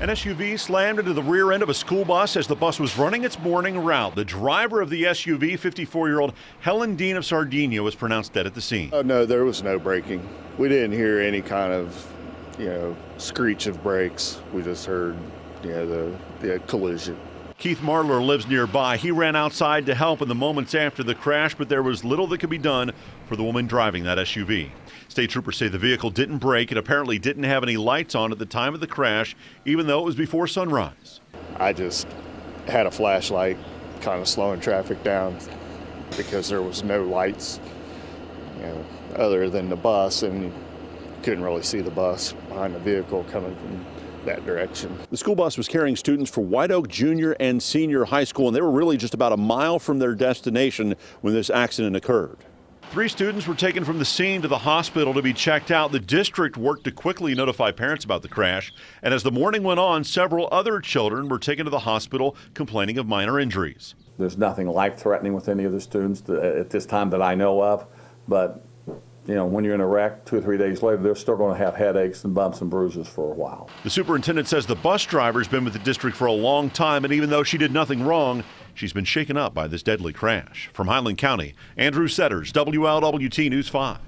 An SUV slammed into the rear end of a school bus as the bus was running its morning route. The driver of the SUV, 54-year-old Helen Dean of Sardinia, was pronounced dead at the scene. Oh, no, there was no braking. We didn't hear any kind of, screech of brakes. We just heard, the collision. Keith Marler lives nearby. He ran outside to help in the moments after the crash, but there was little that could be done for the woman driving that SUV. State troopers say the vehicle didn't brake. It apparently didn't have any lights on at the time of the crash, even though it was before sunrise. I just had a flashlight kind of slowing traffic down because there was no lights other than the bus, and you couldn't really see the bus behind the vehicle coming from that direction. The school bus was carrying students for White Oak Junior and Senior High School, and they were really just about a mile from their destination when this accident occurred. Three students were taken from the scene to the hospital to be checked out. The district worked to quickly notify parents about the crash, and as the morning went on, several other children were taken to the hospital complaining of minor injuries. There's nothing life-threatening with any of the students at this time that I know of, but when you're in a wreck 2 or 3 days later, they're still going to have headaches and bumps and bruises for a while. The superintendent says the bus driver's been with the district for a long time, and even though she did nothing wrong, she's been shaken up by this deadly crash. From Highland County, Andrew Setters, WLWT News 5.